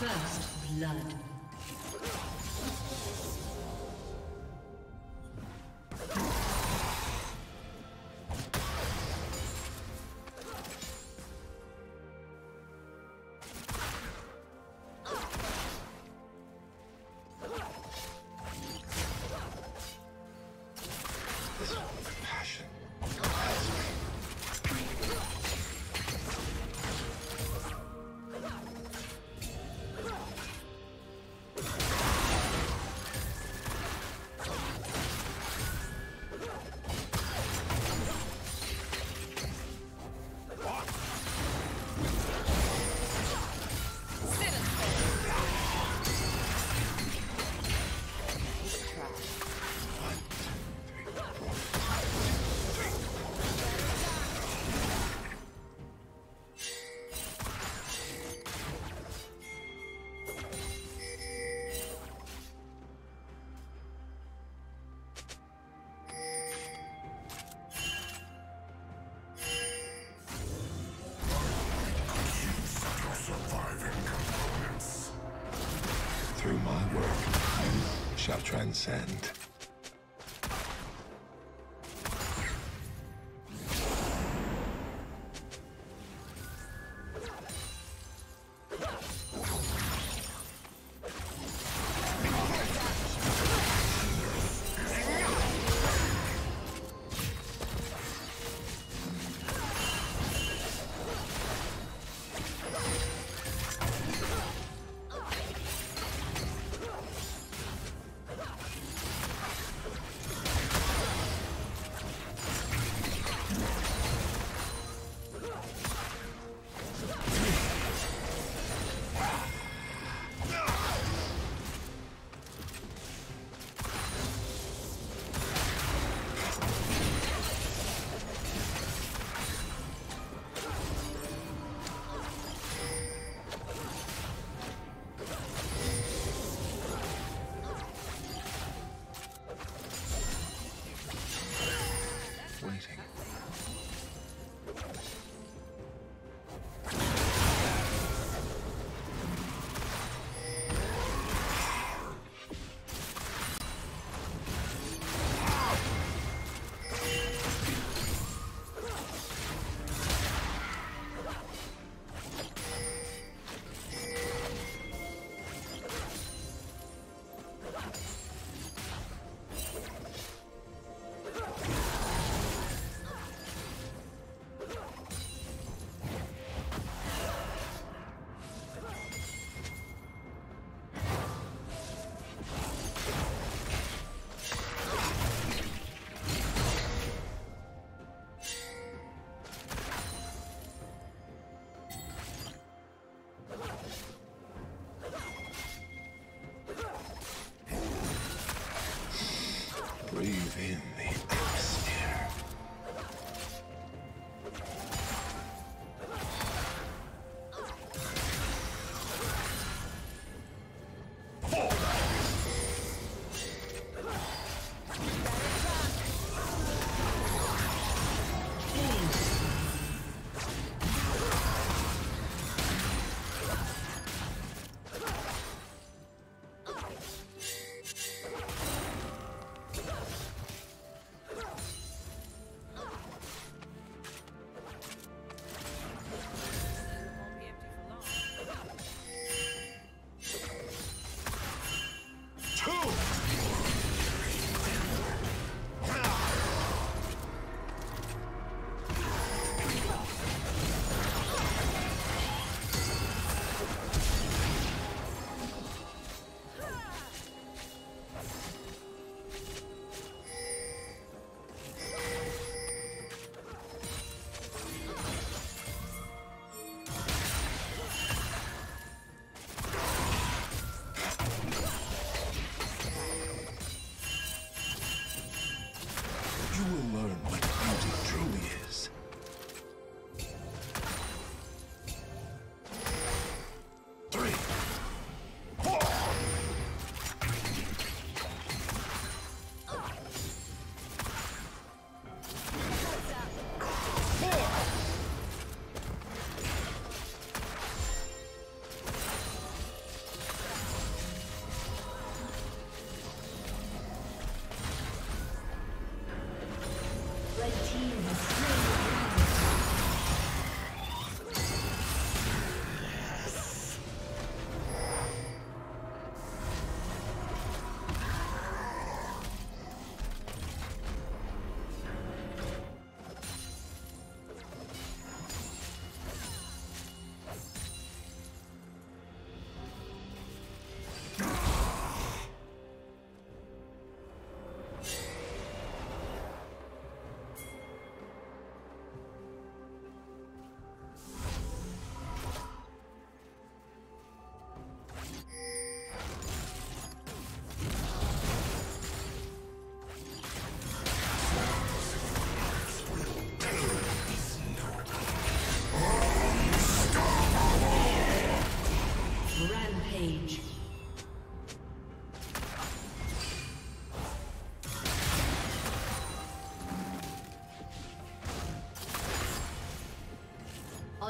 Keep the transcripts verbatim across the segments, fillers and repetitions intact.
First blood. Transcend.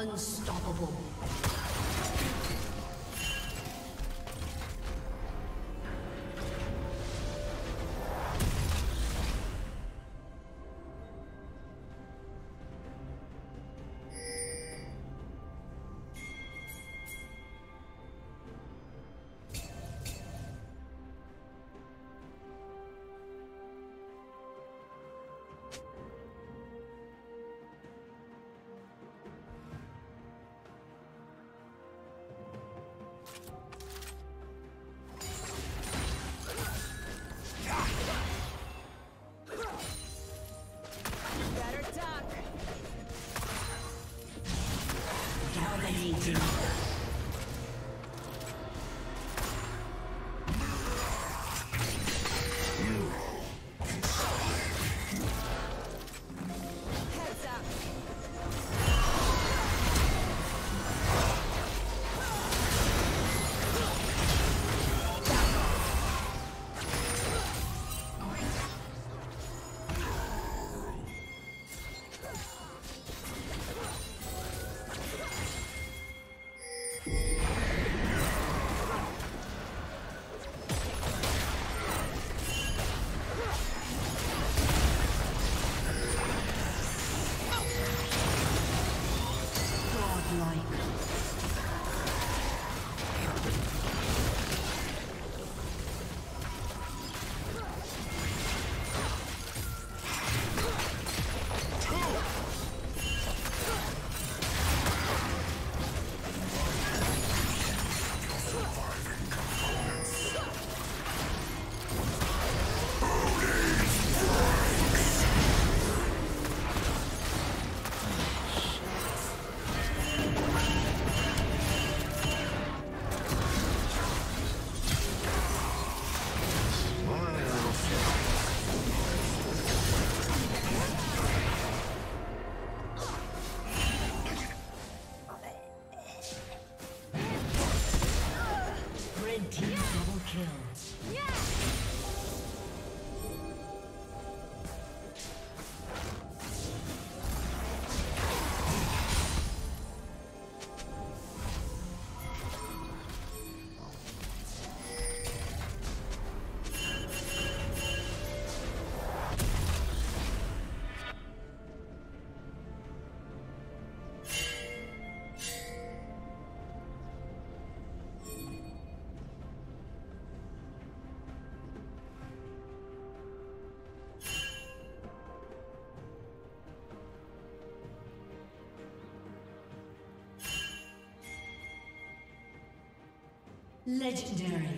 Unstoppable. Legendary.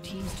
Team's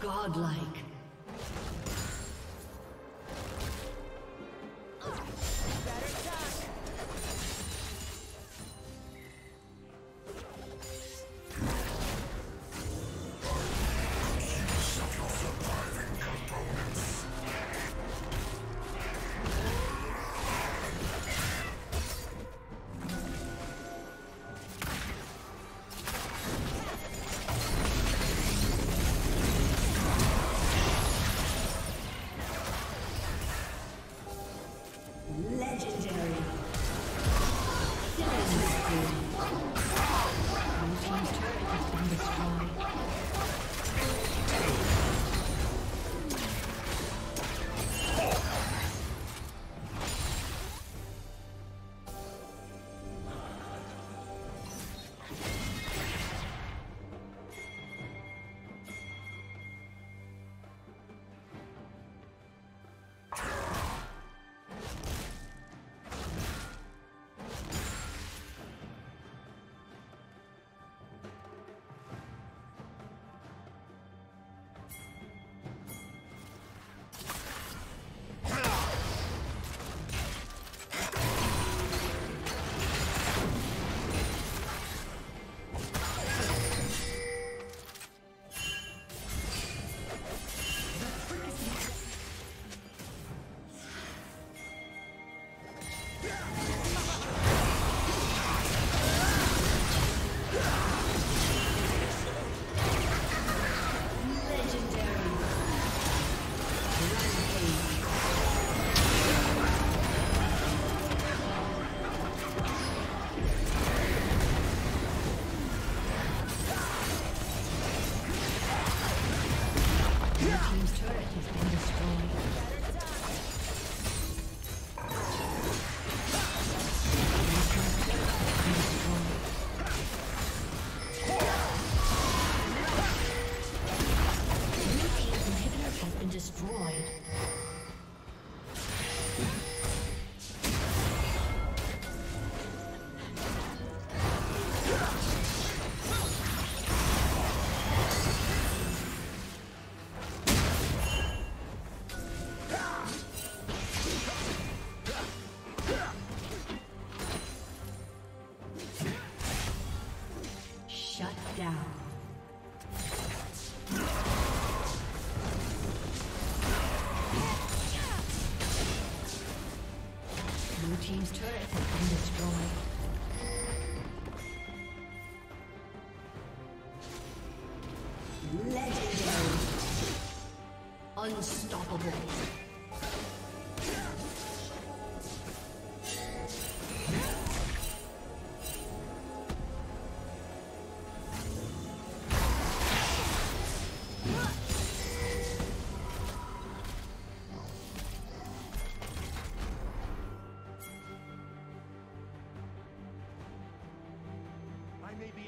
Godlike. Team's turret has been destroyed.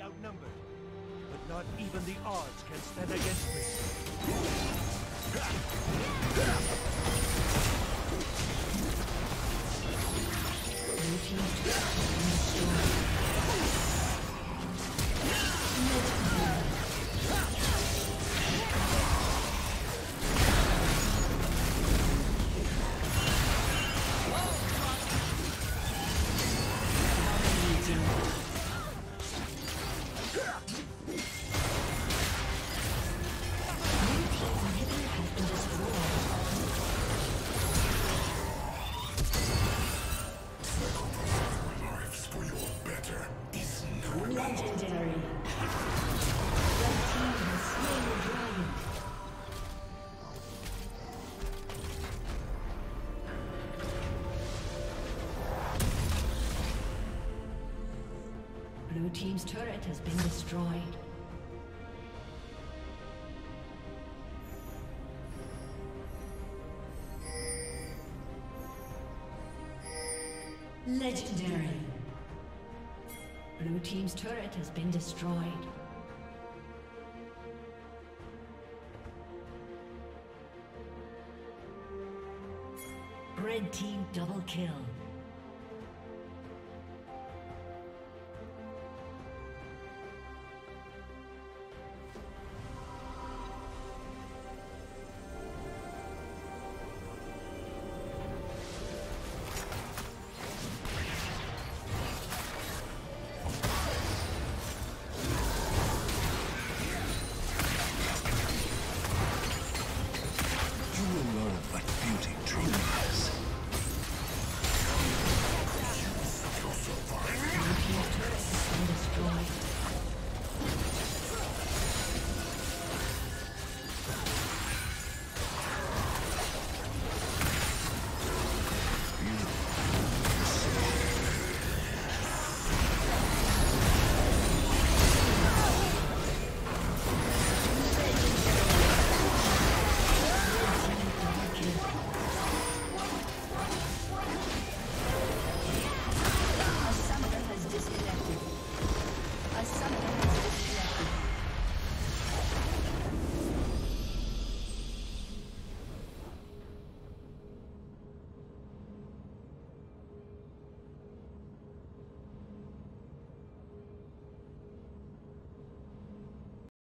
Outnumbered, but not even the odds can stand against me. Blue team's turret has been destroyed. Legendary. Blue team's turret has been destroyed. Red team double kill.